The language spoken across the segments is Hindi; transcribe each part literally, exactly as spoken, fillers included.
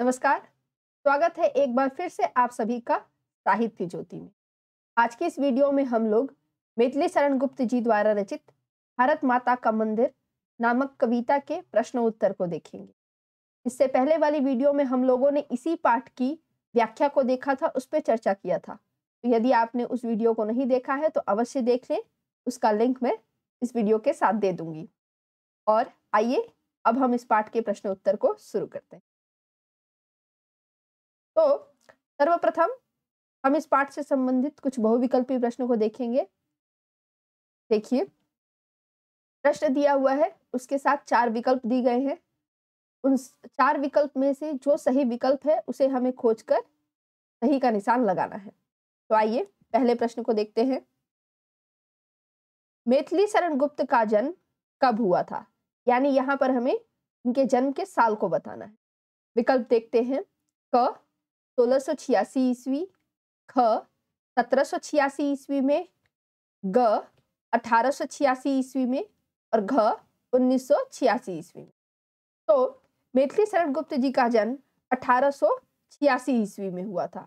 नमस्कार, स्वागत है एक बार फिर से आप सभी का साहित्य ज्योति में। आज की इस वीडियो में हम लोग मैथिली शरण गुप्त जी द्वारा रचित भारत माता का मंदिर नामक कविता के प्रश्नोत्तर को देखेंगे। इससे पहले वाली वीडियो में हम लोगों ने इसी पाठ की व्याख्या को देखा था, उस पर चर्चा किया था। तो यदि आपने उस वीडियो को नहीं देखा है तो अवश्य देख लें, उसका लिंक मैं इस वीडियो के साथ दे दूंगी। और आइए अब हम इस पाठ के प्रश्नोत्तर को शुरू करते हैं। तो सर्वप्रथम हम इस पाठ से संबंधित कुछ बहुविकल्पी प्रश्नों को देखेंगे। देखिए, प्रश्न दिया हुआ है, उसके साथ चार विकल्प दिए गए हैं। उन चार विकल्प में से जो सही विकल्प है उसे हमें खोजकर सही का निशान लगाना है। तो आइए पहले प्रश्न को देखते हैं। मैथिली शरण गुप्त का जन्म कब हुआ था, यानी यहाँ पर हमें उनके जन्म के साल को बताना है। विकल्प देखते हैं। क सोलह सौ छियासी ईस्वी, ख सत्रह सौ छियासी ईस्वी में, ग अठारह सौ छियासी ईस्वी में और घ उन्नीस सौ छियासी ईस्वी में। तो मैथिली शरण गुप्त जी का जन्म अठारह सौ छियासी ईस्वी में हुआ था।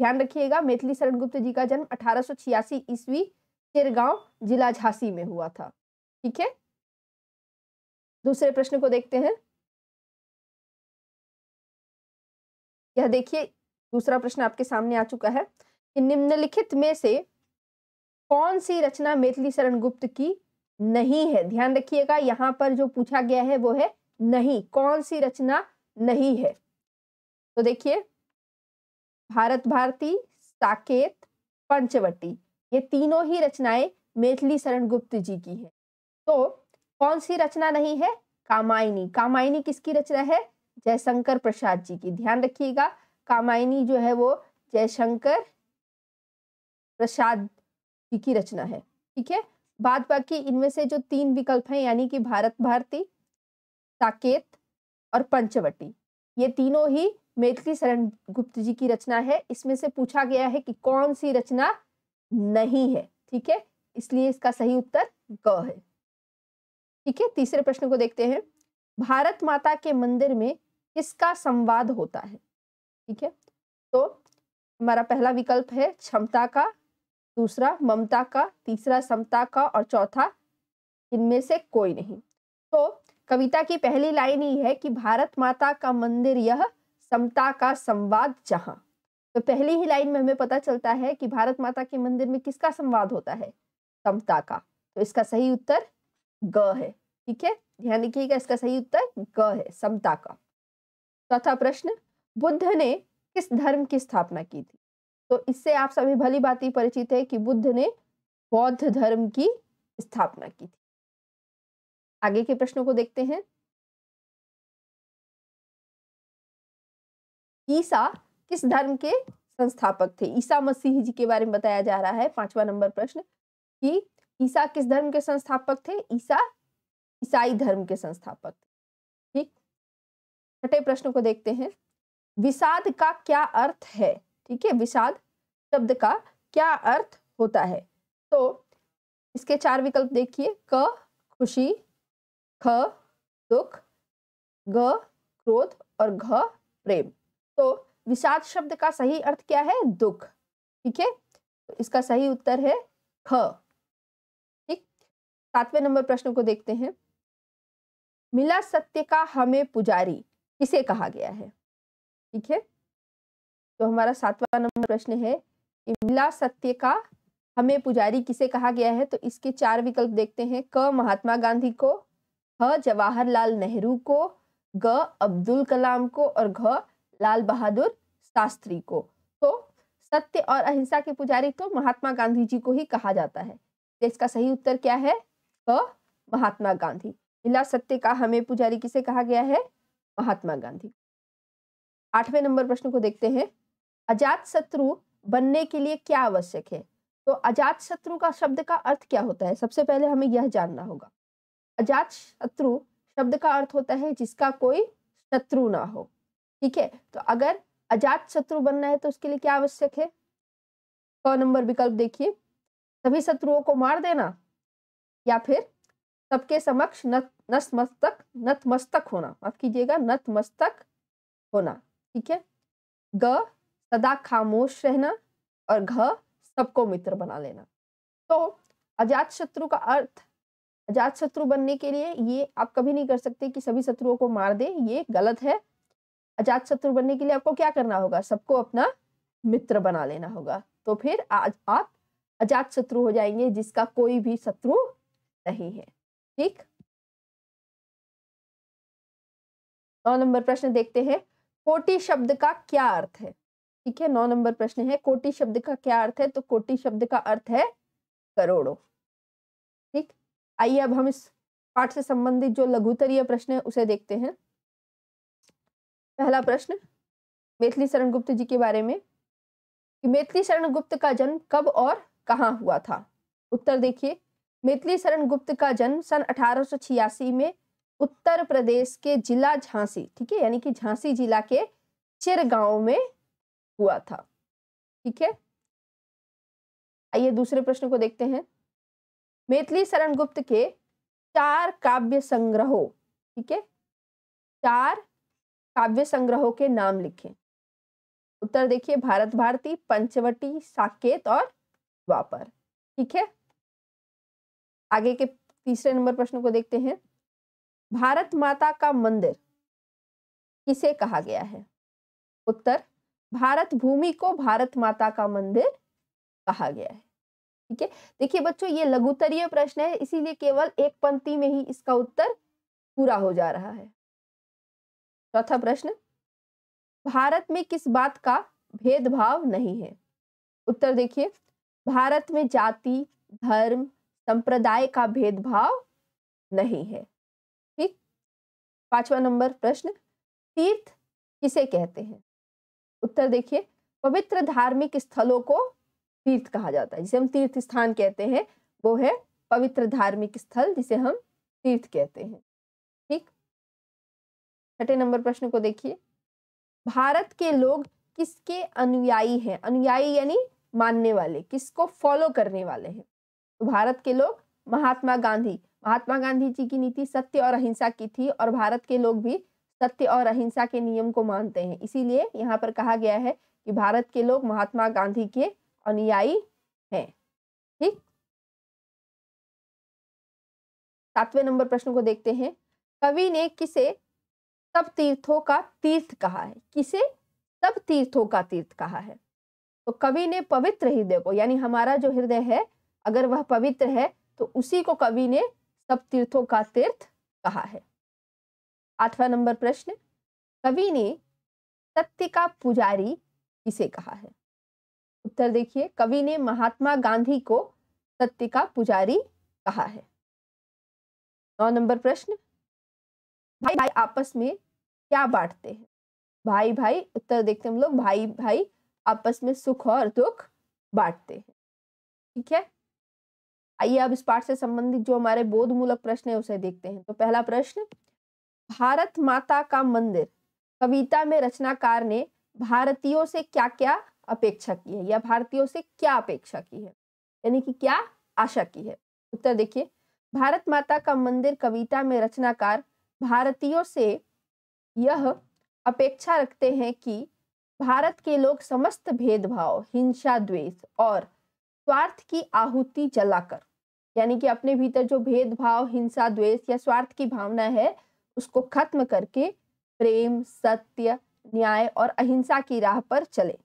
ध्यान रखिएगा, मैथिली शरण गुप्त जी का जन्म अठारह सौ छियासी ईस्वी चिरगांव जिला झांसी में हुआ था। ठीक है, दूसरे प्रश्न को देखते हैं। यह देखिए, दूसरा प्रश्न आपके सामने आ चुका है कि निम्नलिखित में से कौन सी रचना मैथिली शरण गुप्त की नहीं है। ध्यान रखिएगा, यहाँ पर जो पूछा गया है वो है नहीं, कौन सी रचना नहीं है। तो देखिए, भारत भारती, साकेत, पंचवटी, ये तीनों ही रचनाएं मैथिली शरण गुप्त जी की है। तो कौन सी रचना नहीं है? कामायनी। कामायनी किसकी रचना है? जयशंकर प्रसाद जी की। ध्यान रखिएगा, कामायनी जो है वो जयशंकर प्रसाद जी की रचना है। ठीक है, बाद बाकी इनमें से जो तीन विकल्प हैं, यानी कि भारत भारती, साकेत और पंचवटी, ये तीनों ही मैथिली शरण गुप्त जी की रचना है। इसमें से पूछा गया है कि कौन सी रचना नहीं है। ठीक है, इसलिए इसका सही उत्तर ग है। ठीक है, तीसरे प्रश्न को देखते हैं। भारत माता के मंदिर में किसका संवाद होता है? ठीक है, तो हमारा पहला विकल्प है क्षमता का, दूसरा ममता का, तीसरा समता का और चौथा इनमें से कोई नहीं। तो कविता की पहली लाइन ही है कि भारत माता का मंदिर यह समता का संवाद जहां। तो पहली ही लाइन में हमें पता चलता है कि भारत माता के मंदिर में किसका संवाद होता है? समता का। तो इसका सही उत्तर ग है। ठीक है, ध्यान रखिएगा, इसका सही उत्तर ग है, समता का। चौथा प्रश्न, बुद्ध ने किस धर्म की स्थापना की थी? तो इससे आप सभी भली भांति परिचित है कि बुद्ध ने बौद्ध धर्म की स्थापना की थी। आगे के प्रश्नों को देखते हैं। ईसा किस धर्म के संस्थापक थे? ईसा मसीह जी के बारे में बताया जा रहा है। पांचवा नंबर प्रश्न कि ईसा किस धर्म के संस्थापक थे? ईसा ईसाई धर्म के संस्थापक थे। ठीक, छठे प्रश्न को देखते हैं। विषाद का क्या अर्थ है? ठीक है, विषाद शब्द का क्या अर्थ होता है? तो इसके चार विकल्प देखिए। क खुशी, ख दुख, ग क्रोध और घ प्रेम। तो विषाद शब्द का सही अर्थ क्या है? दुख। ठीक है, तो इसका सही उत्तर है ख। ठीक, सातवें नंबर प्रश्न को देखते हैं। मिला सत्य का हमें पुजारी किसे कहा गया है? ठीक है, तो हमारा सातवां नंबर प्रश्न है कि मिला सत्य का हमें पुजारी किसे कहा गया है। तो इसके चार विकल्प देखते हैं। क महात्मा गांधी को, ह जवाहरलाल नेहरू को, ग अब्दुल कलाम को और घ लाल बहादुर शास्त्री को। तो सत्य और अहिंसा के पुजारी तो महात्मा गांधी जी को ही कहा जाता है। तो इसका सही उत्तर क्या है? क महात्मा गांधी। मिला सत्य का हमें पुजारी किसे कहा गया है? महात्मा गांधी। आठवें नंबर प्रश्न को देखते हैं। अजात शत्रु बनने के लिए क्या आवश्यक है? तो अजात शत्रु का शब्द का अर्थ क्या होता है? सबसे पहले हमें यह जानना होगा। अजात शत्रु शब्द का अर्थ होता है जिसका कोई शत्रु ना हो। ठीक है, तो अगर अजात शत्रु बनना है तो उसके लिए क्या आवश्यक है? क नंबर विकल्प देखिए। सभी शत्रुओं को मार देना, या फिर सबके समक्ष नत नतमस्तक नतमस्तक होना माफ कीजिएगा नतमस्तक होना ठीक है। ग सदा खामोश रहना और घ सबको मित्र बना लेना। तो अजातशत्रु का अर्थ, अजातशत्रु बनने के लिए ये आप कभी नहीं कर सकते कि सभी शत्रुओं को मार दे, ये गलत है। अजातशत्रु बनने के लिए आपको क्या करना होगा, सबको अपना मित्र बना लेना होगा। तो फिर आज आप अजातशत्रु हो जाएंगे जिसका कोई भी शत्रु नहीं है। ठीक, नौ नंबर प्रश्न देखते हैं, कोटि शब्द का क्या अर्थ है। ठीक है, नौ नंबर प्रश्न है कोटि शब्द का क्या अर्थ है। तो कोटि शब्द का अर्थ है करोड़ों। ठीक, आइए अब हम इस पाठ से संबंधित जो लघुतरीय प्रश्न है उसे देखते हैं। पहला प्रश्न मैथिली शरण गुप्त जी के बारे में कि मैथिली शरण गुप्त का जन्म कब और कहाँ हुआ था। उत्तर देखिए, मैथिली शरण गुप्त का जन्म सन अठारह सौ छियासी में उत्तर प्रदेश के जिला झांसी, ठीक है, यानी कि झांसी जिला के चिर गांव में हुआ था। ठीक है, आइए दूसरे प्रश्न को देखते हैं। मैथिली शरण गुप्त के चार काव्य संग्रहों, ठीक है, चार काव्य संग्रहों के नाम लिखें। उत्तर देखिए, भारत भारती, पंचवटी, साकेत और वापर। ठीक है, आगे के तीसरे नंबर प्रश्न को देखते हैं। भारत माता का मंदिर किसे कहा गया है। उत्तर, भारत भूमि को भारत माता का मंदिर कहा गया है। ठीक है, देखिए बच्चों ये लघुतरीय प्रश्न है, इसीलिए केवल एक पंक्ति में ही इसका उत्तर पूरा हो जा रहा है। चौथा प्रश्न, भारत में किस बात का भेदभाव नहीं है। उत्तर देखिए, भारत में जाति, धर्म, संप्रदाय का भेदभाव नहीं है। ठीक, पांचवा नंबर प्रश्न, तीर्थ किसे कहते हैं। उत्तर देखिए, पवित्र धार्मिक स्थलों को तीर्थ कहा जाता है, जिसे हम तीर्थ स्थान कहते हैं वो है पवित्र धार्मिक स्थल, जिसे हम तीर्थ कहते हैं। ठीक, छठे नंबर प्रश्न को देखिए, भारत के लोग किसके अनुयायी हैं। अनुयायी यानी मानने वाले, किसको फॉलो करने वाले हैं। तो भारत के लोग महात्मा गांधी, महात्मा गांधी जी की नीति सत्य और अहिंसा की थी और भारत के लोग भी सत्य और अहिंसा के नियम को मानते हैं, इसीलिए यहाँ पर कहा गया है कि भारत के लोग महात्मा गांधी के अनुयायी हैं। ठीक, सातवें नंबर प्रश्न को देखते हैं। कवि ने किसे सब तीर्थों का तीर्थ कहा है। किसे सब तीर्थों का तीर्थ कहा है। तो कवि ने पवित्र हृदय को, यानी हमारा जो हृदय है अगर वह पवित्र है तो उसी को कवि ने सब तीर्थों का तीर्थ कहा है। आठवां नंबर प्रश्न, कवि ने सत्य का पुजारी किसे कहा है। उत्तर देखिए, कवि ने महात्मा गांधी को सत्य का पुजारी कहा है। नौ नंबर प्रश्न, भाई भाई आपस में क्या बांटते हैं। भाई भाई, उत्तर देखते हम लोग, भाई भाई आपस में सुख और दुख बांटते हैं। ठीक है, आइए अब इस पाठ से संबंधित जो हमारे बोधमूलक प्रश्न है उसे देखते हैं। तो पहला प्रश्न, भारत माता का मंदिर कविता में रचनाकार ने भारतीयों से क्या क्या अपेक्षा की है, या भारतीयों से क्या अपेक्षा की है, यानी कि क्या आशा की है। उत्तर देखिए, भारत माता का मंदिर कविता में रचनाकार भारतीयों से यह अपेक्षा रखते हैं कि भारत के लोग समस्त भेदभाव, हिंसा, द्वेष और स्वार्थ की आहुति जलाकर, यानी कि अपने भीतर जो भेदभाव, हिंसा, द्वेष या स्वार्थ की भावना है उसको खत्म करके प्रेम, सत्य, न्याय और अहिंसा की राह पर चले।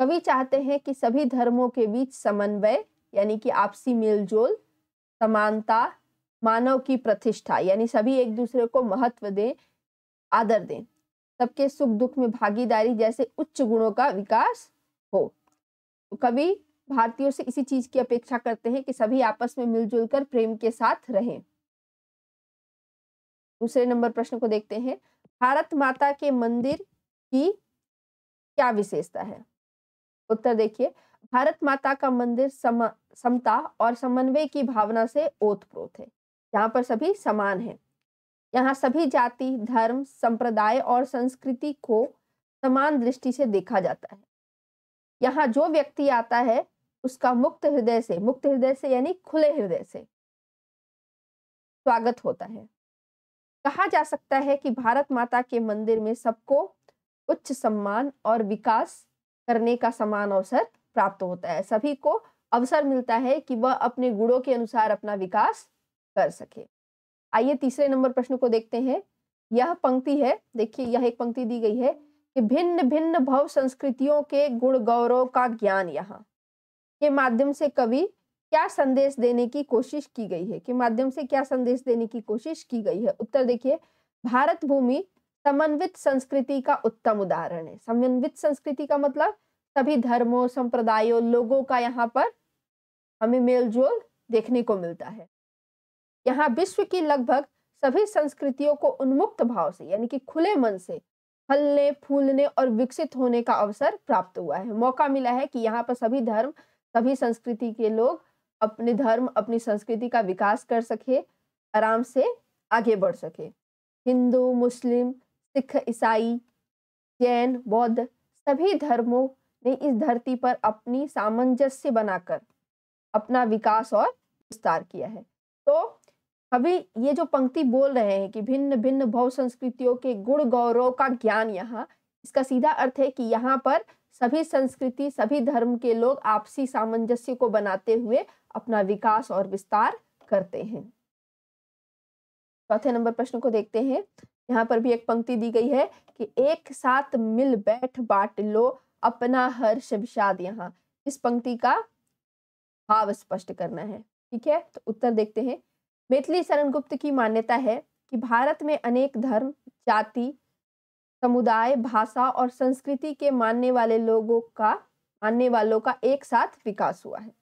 कवि चाहते हैं कि सभी धर्मों के बीच समन्वय, यानी कि आपसी मेलजोल, समानता, मानव की प्रतिष्ठा, यानी सभी एक दूसरे को महत्व दें, आदर दें, सबके सुख दुख में भागीदारी जैसे उच्च गुणों का विकास हो। तो कवि भारतीयों से इसी चीज की अपेक्षा करते हैं कि सभी आपस में मिलजुल कर प्रेम के साथ रहें। दूसरे नंबर प्रश्न को देखते हैं। भारत माता के मंदिर की क्या विशेषता है। उत्तर देखिए, भारत माता का मंदिर सम समता और समन्वय की भावना से ओतप्रोत है, जहाँ पर सभी समान हैं। यहाँ सभी जाति, धर्म, संप्रदाय और संस्कृति को समान दृष्टि से देखा जाता है। यहाँ जो व्यक्ति आता है उसका मुक्त हृदय से, मुक्त हृदय से यानी खुले हृदय से स्वागत होता है। कहा जा सकता है कि भारत माता के मंदिर में सबको उच्च सम्मान और विकास करने का समान अवसर प्राप्त होता है। सभी को अवसर मिलता है कि वह अपने गुणों के अनुसार अपना विकास कर सके। आइए तीसरे नंबर प्रश्न को देखते हैं। यह पंक्ति है, देखिए यह एक पंक्ति दी गई है कि भिन्न भिन्न भव संस्कृतियों के गुण गौरव का ज्ञान यहाँ के माध्यम से कवि क्या संदेश देने की कोशिश की गई है, के माध्यम से क्या संदेश देने की कोशिश की गई है। उत्तर देखिए, भारत भूमि समन्वित संस्कृति का उत्तम उदाहरण है। समन्वित संस्कृति का मतलब सभी धर्मों, संप्रदायों, लोगों का यहाँ पर हमें मेलजोल देखने को मिलता है। यहाँ विश्व की लगभग सभी संस्कृतियों को उन्मुक्त भाव से यानी कि खुले मन से फलने, फूलने और विकसित होने का अवसर प्राप्त हुआ है। मौका मिला है कि यहाँ पर सभी धर्म, सभी संस्कृति के लोग अपने धर्म, अपनी संस्कृति का विकास कर सके, आराम से आगे बढ़ सके। हिंदू, मुस्लिम, सिख, ईसाई, जैन, बौद्ध सभी धर्मों ने इस धरती पर अपनी सामंजस्य बनाकर अपना विकास और विस्तार किया है। तो अभी ये जो पंक्ति बोल रहे हैं कि भिन्न भिन्न भव संस्कृतियों के गुण गौरव का ज्ञान यहाँ, इसका सीधा अर्थ है कि यहाँ पर सभी संस्कृति, सभी धर्म के लोग आपसी सामंजस्य को बनाते हुए अपना विकास और विस्तार करते हैं। चौथे नंबर प्रश्न को देखते हैं। यहाँ पर भी एक पंक्ति दी गई है कि एक साथ मिल बैठ बांट लो अपना हर्ष विषाद। यहाँ इस पंक्ति का भाव स्पष्ट करना है, ठीक है। तो उत्तर देखते हैं। मैथिली शरण गुप्त की मान्यता है कि भारत में अनेक धर्म, जाति, समुदाय, भाषा और संस्कृति के मानने वाले लोगों का मानने वालों का एक साथ विकास हुआ है।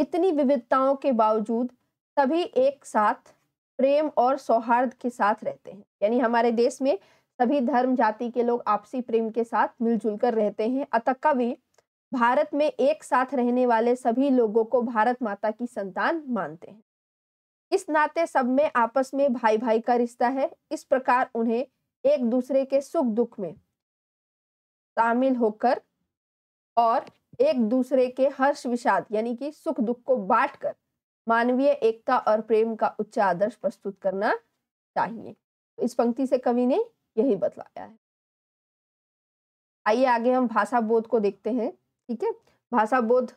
इतनी विविधताओं के बावजूद सभी एक साथ प्रेम और सौहार्द के साथ रहते हैं। यानी हमारे देश में सभी धर्म, जाति के लोग आपसी प्रेम के साथ मिलजुल कर रहते हैं। अतः कवि भारत में एक साथ रहने वाले सभी लोगों को भारत माता की संतान मानते हैं। इस नाते सब में आपस में भाई भाई का रिश्ता है। इस प्रकार उन्हें एक दूसरे के सुख दुख में शामिल होकर और एक दूसरे के हर्ष विषाद यानी कि सुख दुख को बांटकर मानवीय एकता और प्रेम का उच्च आदर्श प्रस्तुत करना चाहिए। इस पंक्ति से कवि ने यही बतलाया है। आइए आगे हम भाषा बोध को देखते हैं, ठीक है। भाषा बोध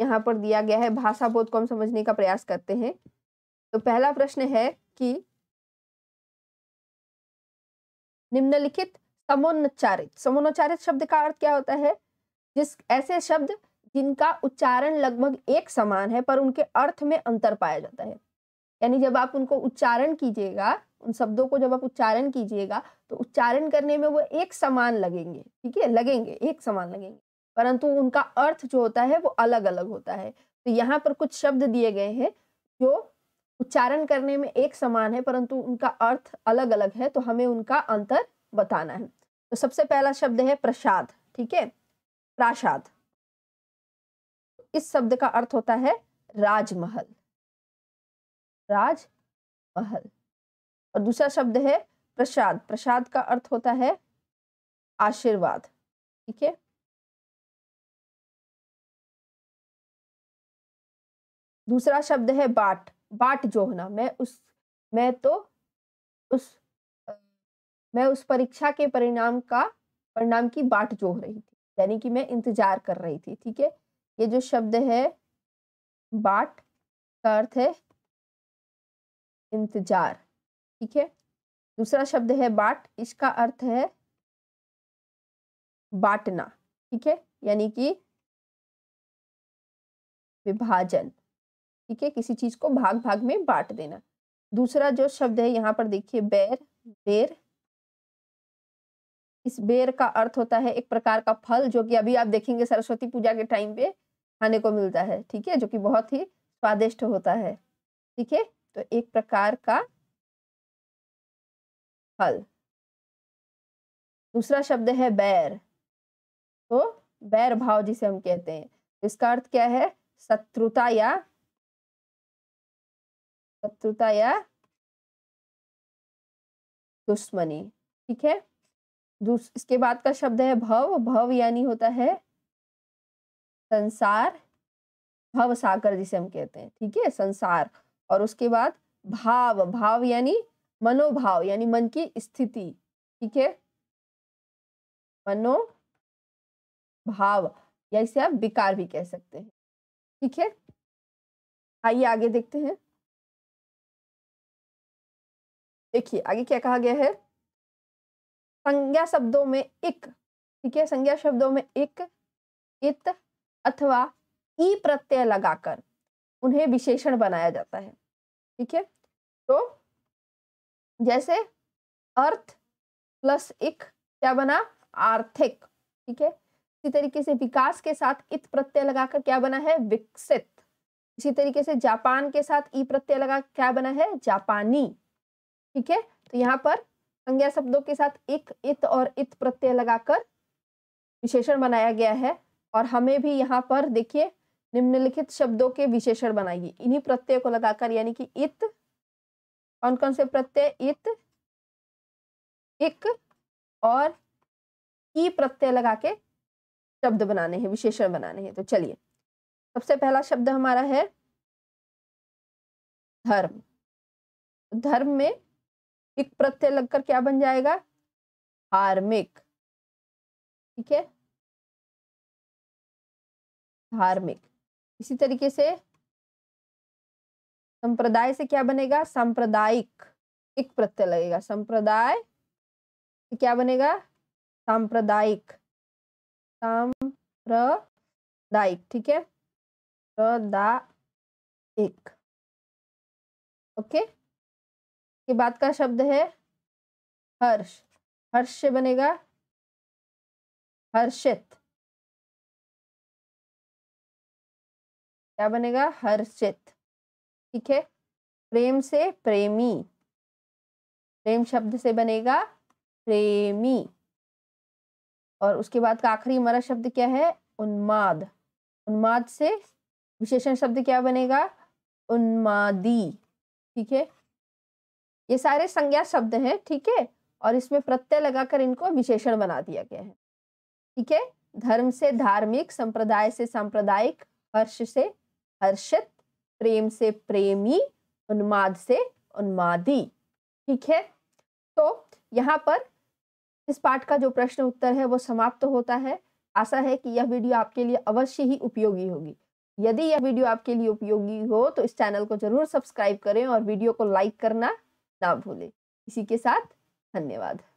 यहाँ पर दिया गया है, भाषा बोध को हम समझने का प्रयास करते हैं। तो पहला प्रश्न है कि निम्नलिखित समोच्चारित, समोच्चारित शब्द का अर्थ क्या होता है? जिस ऐसे शब्द जिनका उच्चारण लगभग एक समान है पर उनके अर्थ में अंतर पाया जाता है। यानी जब आप उनको उच्चारण कीजिएगा, उन शब्दों को जब आप उच्चारण कीजिएगा तो उच्चारण करने में वो एक समान लगेंगे, ठीक है, लगेंगे एक समान लगेंगे, परंतु उनका अर्थ जो होता है वो अलग अलग होता है। तो यहाँ पर कुछ शब्द दिए गए हैं जो उच्चारण करने में एक समान है परंतु उनका अर्थ अलग अलग है, तो हमें उनका अंतर बताना है। तो सबसे पहला शब्द है प्रसाद, ठीक है, प्रासाद। इस शब्द का अर्थ होता है राजमहल, राजमहल। और दूसरा शब्द है प्रसाद, प्रसाद का अर्थ होता है आशीर्वाद, ठीक है। दूसरा शब्द है बाट, बाट जोहना, मैं उस मैं तो उस मैं उस परीक्षा के परिणाम का परिणाम की बाट जोह रही थी, यानी कि मैं इंतजार कर रही थी, ठीक है। ये जो शब्द है बाट का अर्थ है इंतजार, ठीक है। दूसरा शब्द है बाट, इसका अर्थ है बांटना, ठीक है, यानी कि विभाजन, ठीक है, किसी चीज को भाग भाग में बांट देना। दूसरा जो शब्द है यहाँ पर देखिए बेर, बेर, इस बेर का अर्थ होता है एक प्रकार का फल जो कि अभी आप देखेंगे सरस्वती पूजा के टाइम पे खाने को मिलता है, ठीक है, जो कि बहुत ही स्वादिष्ट होता है, ठीक है। तो एक प्रकार का फल। दूसरा शब्द है बैर, तो बैर भाव जिसे हम कहते हैं, इसका अर्थ क्या है? शत्रुता या शत्रुता या दुश्मनी, ठीक है। इसके बाद का शब्द है भव, भव यानी होता है संसार, भव सागर जिसे हम कहते हैं, ठीक है, संसार। और उसके बाद भाव, भाव यानी मनोभाव यानी मन की स्थिति, ठीक है। मनोभाव, या इसे आप विकार भी कह सकते हैं। ठीक है, आइए आगे देखते हैं। देखिए आगे क्या कहा गया है, संज्ञा शब्दों में इक, ठीक है, संज्ञा शब्दों में इक, इत अथवा ई प्रत्यय लगाकर उन्हें विशेषण बनाया जाता है। ठीक है, तो जैसे अर्थ प्लस इक क्या बना, आर्थिक। ठीक है, इसी तरीके से विकास के साथ इत प्रत्यय लगाकर क्या बना है, विकसित। इसी तरीके से जापान के साथ ई प्रत्यय लगा क्या बना है, जापानी। ठीक है, तो यहाँ पर संज्ञा शब्दों के साथ इक, इत और इत प्रत्यय लगाकर विशेषण बनाया गया है। और हमें भी यहाँ पर देखिए निम्नलिखित शब्दों के विशेषण बनाइए इन्हीं प्रत्यय को लगाकर, यानी कि इत, कौन कौन से प्रत्यय, इत, इक और ई प्रत्यय लगा के शब्द बनाने हैं, विशेषण बनाने हैं। तो चलिए सबसे पहला शब्द हमारा है धर्म। धर्म में एक प्रत्यय लगकर क्या बन जाएगा, धार्मिक। ठीक है, धार्मिक। इसी तरीके से संप्रदाय से क्या बनेगा, सांप्रदायिक, एक प्रत्यय लगेगा। संप्रदाय से क्या बनेगा, सांप्रदायिक, सांप्रदायिक। ठीक है, प्रदायिक। ओके, के बाद का शब्द है हर्ष। हर्ष से बनेगा हर्षित, क्या बनेगा, हर्षित। ठीक है, प्रेम से प्रेमी, प्रेम शब्द से बनेगा प्रेमी। और उसके बाद का आखिरी हमारा शब्द क्या है, उन्माद। उन्माद से विशेषण शब्द क्या बनेगा, उन्मादी। ठीक है, ये सारे संज्ञा शब्द हैं। ठीक है, और इसमें प्रत्यय लगाकर इनको विशेषण बना दिया गया है। ठीक है, धर्म से धार्मिक, संप्रदाय से सांप्रदायिक, हर्ष से हर्षित, प्रेम से प्रेमी, उन्माद से उन्मादी। ठीक है, तो यहाँ पर इस पाठ का जो प्रश्न उत्तर है वो समाप्त होता है। आशा है कि यह वीडियो आपके लिए अवश्य ही उपयोगी होगी। यदि यह वीडियो आपके लिए उपयोगी हो तो इस चैनल को जरूर सब्सक्राइब करें और वीडियो को लाइक करना ना भूलें। इसी के साथ धन्यवाद।